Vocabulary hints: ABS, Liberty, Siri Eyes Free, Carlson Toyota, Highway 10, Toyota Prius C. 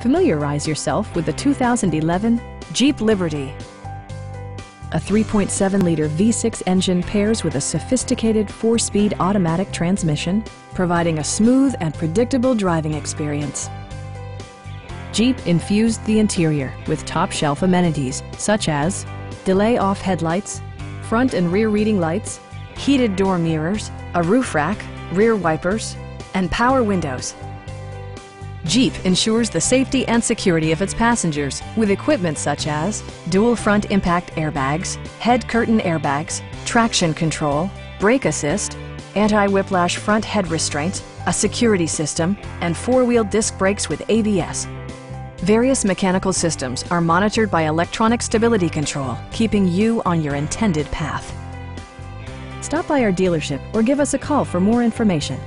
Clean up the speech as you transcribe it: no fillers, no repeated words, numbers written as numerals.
Familiarize yourself with the 2011 Jeep Liberty. A 3.7-liter V6 engine pairs with a sophisticated 4-speed automatic transmission, providing a smooth and predictable driving experience. Jeep infused the interior with top-shelf amenities such as delay-off headlights, front and rear reading lights, heated door mirrors, a roof rack, rear wipers, and power windows. Jeep ensures the safety and security of its passengers with equipment such as dual front impact airbags, head curtain airbags, traction control, brake assist, anti-whiplash front head restraints, a security system, and four-wheel disc brakes with ABS. Various mechanical systems are monitored by electronic stability control, keeping you on your intended path. Stop by our dealership or give us a call for more information.